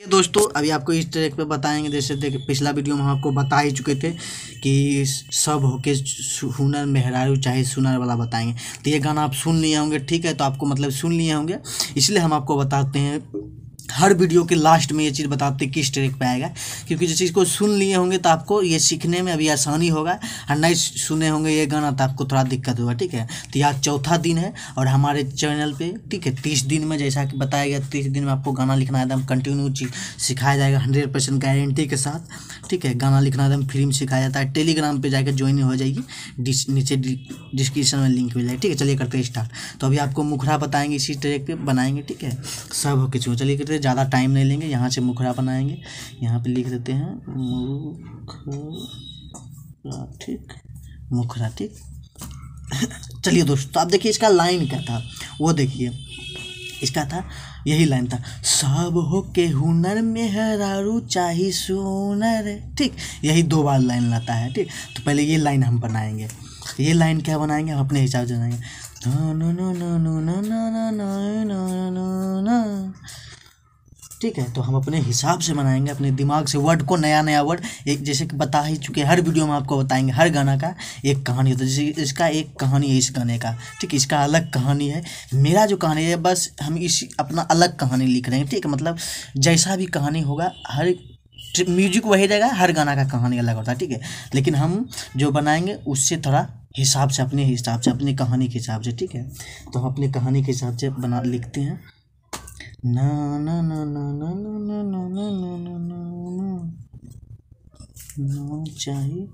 ये दोस्तों अभी आपको इस ट्रैक पे बताएंगे। जैसे देखिए पिछला वीडियो में हम आपको बता ही चुके थे कि सब होके हुनर मेहरारू चाहे सुनर वाला बताएंगे। तो ये गाना आप सुन लिए होंगे, ठीक है। तो आपको मतलब सुन लिए होंगे, इसलिए हम आपको बताते हैं हर वीडियो के लास्ट में ये चीज़ बताते हैं किस ट्रैक पे आएगा, क्योंकि जिस चीज़ को सुन लिए होंगे तो आपको ये सीखने में अभी आसानी होगा, और नहीं सुने होंगे ये गाना तो आपको थोड़ा दिक्कत होगा, ठीक है। तो यह चौथा दिन है और हमारे चैनल पे, ठीक है, 30 दिन में जैसा कि बताया गया 30 दिन में आपको गाना लिखना एकदम कंटिन्यू चीज सिखाया जाएगा 100% गारंटी के साथ, ठीक है। गाना लिखना एकदम फ्री में सिखाया जाता है। टेलीग्राम पर जाकर ज्वाइन हो जाएगी, नीचे डिस्क्रिप्शन में लिंक मिल जाएगी, ठीक है। चलिए करते हैं स्टार्ट। तो अभी आपको मुखड़ा बताएंगे, इसी ट्रैक पर बनाएंगे, ठीक है, सब होके चुके। चलिए करते, ज़्यादा टाइम नहीं लेंगे। यहाँ से मुखड़ा बनाएंगे, यहाँ पे लिख देते हैं मुखड़ा, ठीक, मुखड़ा, ठीक। चलिए दोस्तों, आप देखिए इसका लाइन क्या था, वो देखिए इसका था, यही लाइन था, सब हो के हुनर मेहरारू चाहे सोनर, ठीक। यही 2 बार लाइन लाता है, ठीक। तो पहले ये लाइन हम बनाएंगे, ये लाइन क्या बनाएंगे हम अपने हिसाब से बनाएंगे। ठीक है, तो हम अपने हिसाब से बनाएंगे, अपने दिमाग से वर्ड को, नया नया वर्ड। एक जैसे कि बता ही चुके हर वीडियो में आपको बताएंगे, हर गाना का एक कहानी होता है। जैसे इसका एक कहानी है इस गाने का, ठीक, इसका अलग कहानी है। मेरा जो कहानी है बस हम इस अपना अलग कहानी लिख रहे हैं, ठीक है। मतलब जैसा भी कहानी होगा, हर म्यूजिक वही रहेगा, हर गाना का कहानी अलग होता है, ठीक है। लेकिन हम जो बनाएंगे उससे थोड़ा हिसाब से, अपने हिसाब से, अपनी कहानी के हिसाब से, ठीक है। तो हम अपने कहानी के हिसाब से बना लिखते हैं। ना ना ना ना ना ना ना ना ना ना ना ना ना चाहिए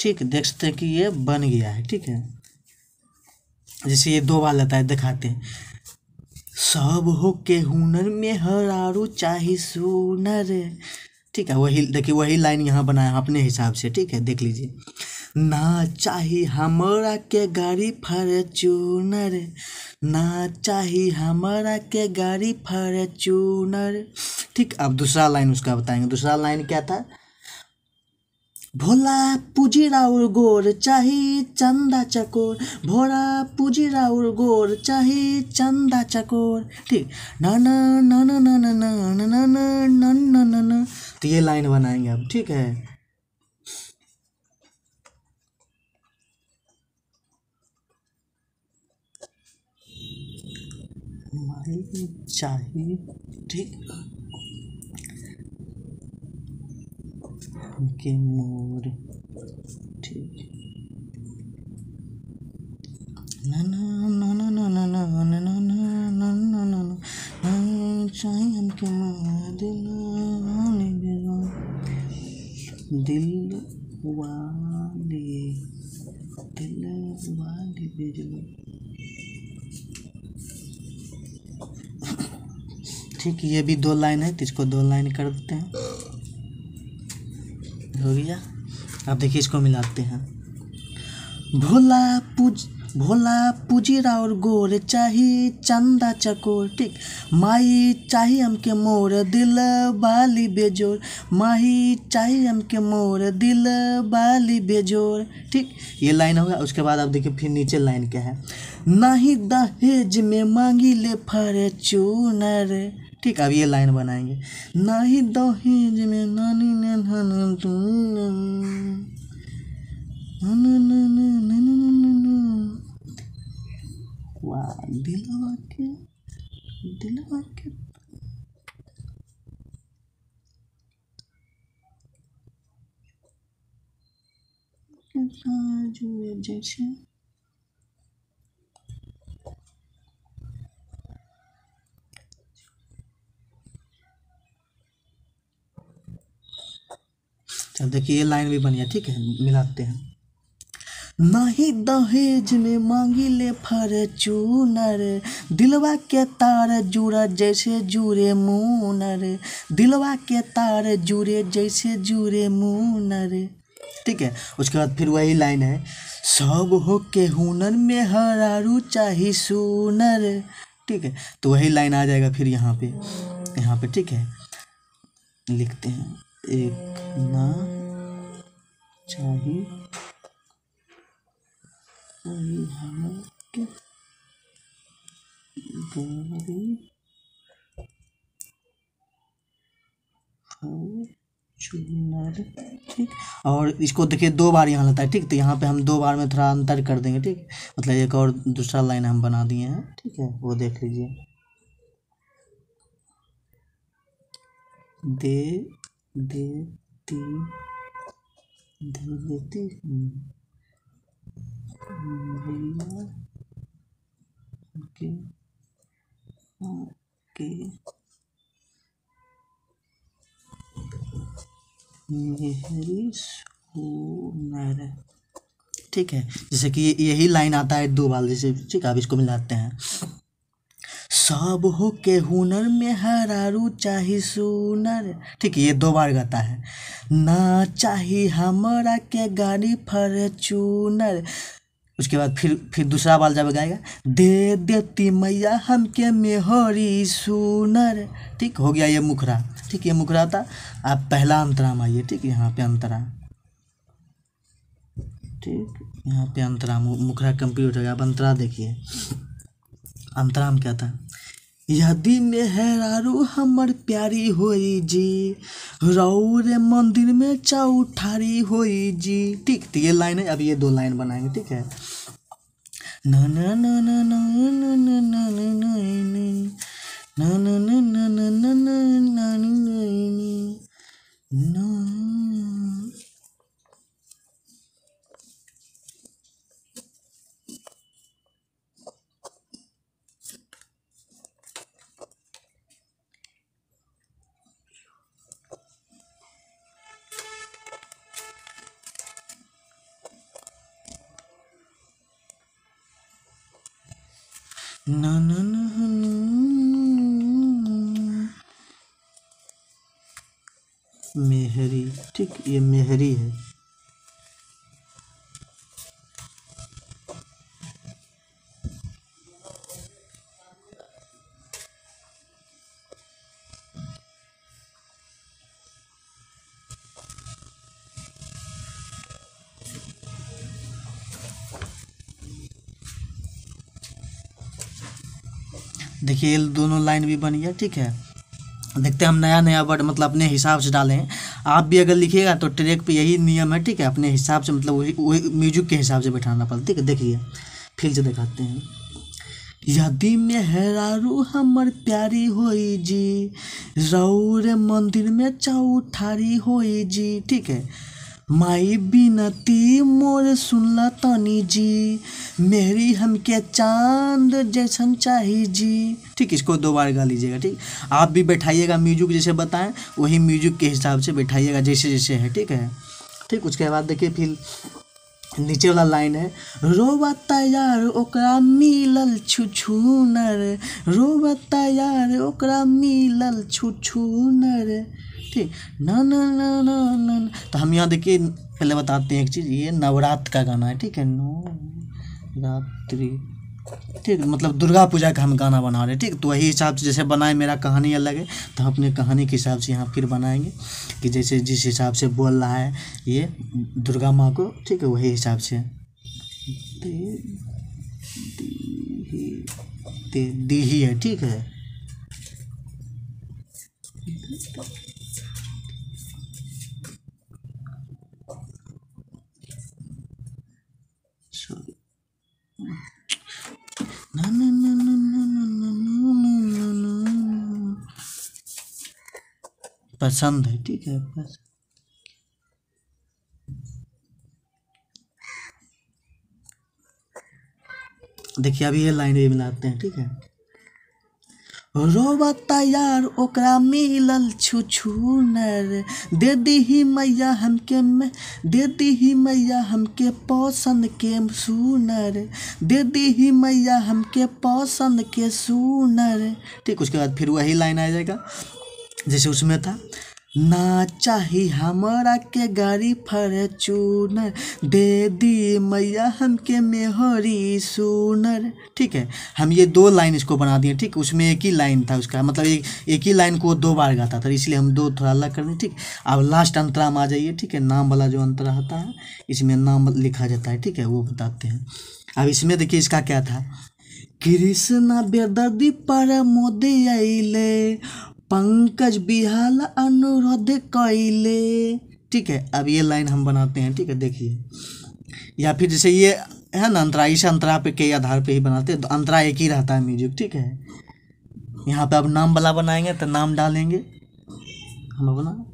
ठीक। देखते हैं कि ये बन गया है, ठीक है। जैसे ये 2 बार लेता है, दिखाते हैं। सब हो के हुनर मेहरारू चाहे सुनर, ठीक है। वही देखिए, वही लाइन यहाँ बनाया अपने हिसाब से, ठीक है। देख लीजिए ना चाहे हमारा के गाड़ी फॉर्च्यूनर, ना चाहे हमारा के गाड़ी फॉर्च्यूनर, ठीक। अब दूसरा लाइन उसका बताएंगे। दूसरा लाइन क्या था, भोला पूजी राउर गोर चाहे चंदा चकोर, भोला पूजी राउर गोर चाहे चंदा चकोर, ठीक। ना ना ना ना ना ना ना ना ना ना ना ना ना, तो ये लाइन बनाएंगे अब, ठीक है। चाहिए, ठीक के मोर, ठीक। ना ना ना ना ना ना ना ना ना ना ना ना ना चाहिए हमके मोर दिल वाले दिल वाले बेजलो, ठीक। ये भी 2 लाइन है, तो इसको 2 लाइन कर देते हैं, हो गया। अब देखिए इसको मिलाते हैं। भोला पूजी राउर गोर चाहे चंदा चकोर, ठीक। माही चाहे हमके मोर दिल बाली बेजोर, माही चाहे हमके मोर दिल बाली बेजोर, ठीक। ये लाइन होगा। उसके बाद आप देखिए फिर नीचे लाइन क्या है, नाही दहेज में मांगी ले फॉर्च्यूनर, ठीक। अब ये लाइन बनाएंगे, नाही दहेज में नानी ने धन तू दिलवा के जैसे देखिए ये लाइन भी बनिया, ठीक है। मिलाते हैं। नाही दहेज में मांगी ले फॉर्च्यूनर, दिलवा के तार जुड़ा जैसे जुड़े मुनर, दिलवा के तार जुड़े जैसे जुड़े मुनर, ठीक है। उसके बाद फिर वही लाइन है, सब हो के हुनर मेहरारू चाहे सुनर, ठीक है, तो वही लाइन आ जाएगा फिर यहाँ पे, यहाँ पे ठीक है। लिखते हैं एक ना चाहिए ठीक, और इसको देखिए दो बार यहाँ लगता है ठीक, तो यहाँ पे हम दो बार में थोड़ा अंतर कर देंगे ठीक, मतलब एक और दूसरा लाइन हम बना दिए हैं ठीक है, वो देख लीजिए। दे देती ओके ओके मेहरी सोनार ठीक है, जैसे कि यही लाइन आता है दो बार जैसे ठीक है। अब इसको मिलाते हैं, सब हो के हुनर में हरारू चाही सुनर ठीक, ये दो बार गाता है। ना चाही हमारा के गाड़ी फॉर्च्यूनर, उसके बाद फिर दूसरा बार जब गाएगा दे देती मैया हमके मेहरी सुनर ठीक, हो गया ये मुखरा ठीक, ये मुखरा था। आप पहला अंतरा में आइए ठीक, यहाँ पे अंतरा ठीक, यहाँ पे अंतरा मुखरा कंप्लीट हो गया। आप अंतरा देखिए, अंतरा में क्या था, यदि मेहरारू हमर प्यारी होई जी रौरे मंदिर में चौठारी होई जी ठीक, तो ये लाइन है। अब ये दो लाइन बनाएंगे ठीक है। ना ना ना ना ना ना ना ना ना ना ना ना ना ना ना ना ना ना ना ना ना मेहरी ठीक, ये मेहरी है। देखिए ये दोनों लाइन भी बनी है ठीक है। देखते हैं हम नया नया वर्ड मतलब अपने हिसाब से डालें। आप भी अगर लिखिएगा तो ट्रैक पे यही नियम है ठीक है, अपने हिसाब से मतलब वही म्यूजिक के हिसाब से बैठाना पड़ता ठीक है। देखिए फिर से दिखाते हैं, यदि मेहरारू हमर प्यारी होई जी रौरे मंदिर में चौठारी होई जी ठीक है, माई बिनती मोर सुनला तनी जी मेहरी हमके चांद जैसन चाही जी ठीक, इसको दो बार गा लीजिएगा ठीक। आप भी बैठाइएगा म्यूजिक जैसे बताएं वही म्यूजिक के हिसाब से बैठाइएगा जैसे जैसे है ठीक है ठीक। उसके बाद देखिए फिर नीचे वाला लाइन है, रोबता यार ओकरा मिलल छुछुनर, रोबता यार ओकरा मिलल छुछुनर ठीक। ना ना ना ना ना, तो हम यहाँ देखिए पहले बताते हैं एक चीज़, ये नवरात्र का गाना है ठीक है, नवरात्रि ठीक, मतलब दुर्गा पूजा का हम गाना बना रहे हैं ठीक। तो वही हिसाब से जैसे बनाए, मेरा कहानी अलग है तो हम अपने कहानी के हिसाब से यहाँ फिर बनाएंगे कि जैसे जिस हिसाब से बोल रहा है ये दुर्गा माँ को ठीक है, वही हिसाब से दी ही है ठीक है। ना ना ना ना ना ना ना ना पसंद है ठीक है, बस देखिए अभी ये लाइन भी मिलाते हैं ठीक है। रोबता यार ओकरा मिलल छुछुनर, दे दीही मैया हमके में दे दीही मैया हमके पौसन के सुनर, दे दीही मैया हमके पौसन के सुनर ठीक। उसके बाद फिर वही लाइन आ जाएगा जैसे उसमें था, ना चाही हमरा के गाड़ी फॉर्च्यूनर दे दी मैया हमके मेहरी सुनर। ठीक है, हम ये दो लाइन इसको बना दिए। ठीक, उसमें एक ही लाइन था उसका, मतलब एक ही लाइन को दो बार गाता था, इसलिए हम दो थोड़ा अलग कर दें। ठीक, अब लास्ट अंतरा में आ जाइए। ठीक है, नाम वाला जो अंतरा आता है इसमें नाम लिखा जाता है। ठीक है, वो बताते हैं। अब इसमें देखिए इसका क्या था, कृष्णा बेदर्दी पर मोदी आइले पंकज बिहाल अनुरोध कैले। ठीक है, अब ये लाइन हम बनाते हैं। ठीक है, देखिए, या फिर जैसे ये है ना अंतरा, इस अंतरा पे के आधार पे ही बनाते हैं, तो अंतरा एक ही रहता है म्यूजिक। ठीक है, यहाँ पे अब नाम वाला बनाएंगे तो नाम डालेंगे हम अपना।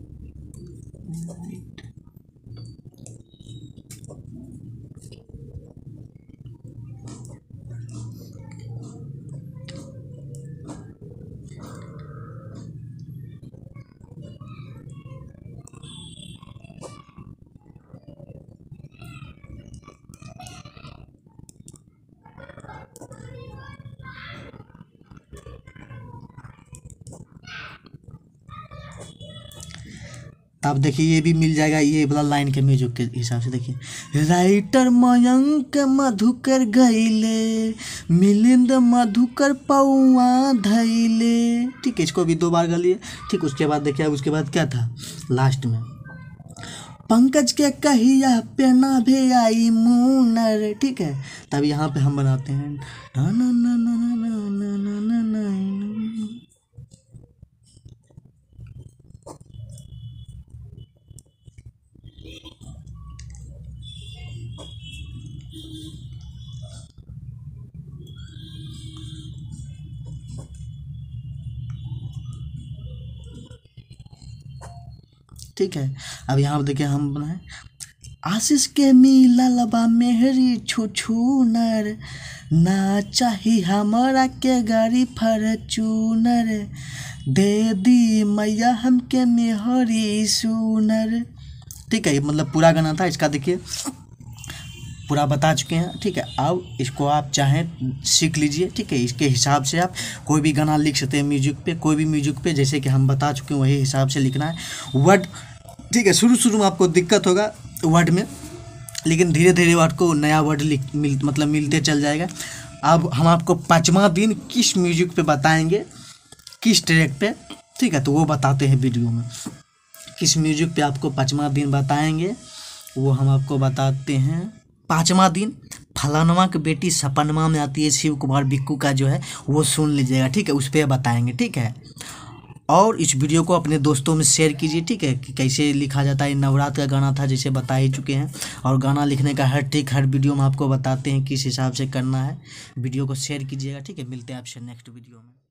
आप देखिए ये भी मिल जाएगा ये वाला लाइन के म्यूजिक के हिसाब से। देखिए, राइटर मयंक मधुकर गईले मिलिंद मधुकर पौआ धैले। ठीक है, इसको भी दो बार गा लिए। ठीक, उसके बाद देखिए, उसके बाद क्या था लास्ट में, पंकज के कहिया पे ना भे आई मुनर। ठीक है, तब यहाँ पे हम बनाते हैं ना ना ना ना ना ना ना ना। ठीक है, अब यहाँ पर देखिए हम बनाए आशीष के मिला लबा मेहरी छू छू नर ना चाही हमारा के गाड़ी फॉर्च्यूनर दे दी मैया हमके मेहरी सुनर। ठीक है, ये मतलब पूरा गाना था इसका, देखिए पूरा बता चुके हैं। ठीक है, अब इसको आप चाहें सीख लीजिए। ठीक है, इसके हिसाब से आप कोई भी गाना लिख सकते हैं म्यूजिक पे, कोई भी म्यूजिक पे, जैसे कि हम बता चुके हैं वही हिसाब से लिखना है वर्ड। ठीक है, शुरू शुरू में आपको दिक्कत होगा वर्ड में, लेकिन धीरे धीरे वर्ड को नया वर्ड मतलब मिलते चल जाएगा। अब हम आपको 5वां दिन किस म्यूजिक पे बताएँगे, किस ट्रैक पे। ठीक है, तो वो बताते हैं वीडियो में, किस म्यूजिक पे आपको 5वां दिन बताएँगे वो हम आपको बताते हैं। 5वां दिन फलानवा की बेटी सपनवा में आती है, शिव कुमार बिक्कू का जो है वो सुन लीजिएगा। ठीक है, उस पर बताएंगे। ठीक है, और इस वीडियो को अपने दोस्तों में शेयर कीजिए। ठीक है, कि कैसे लिखा जाता है, नवरात्र का गाना था जैसे बता ही चुके हैं, और गाना लिखने का हर ट्रिक हर वीडियो में आपको बताते हैं किस हिसाब से करना है। वीडियो को शेयर कीजिएगा। ठीक है, मिलते हैं आपसे नेक्स्ट वीडियो में।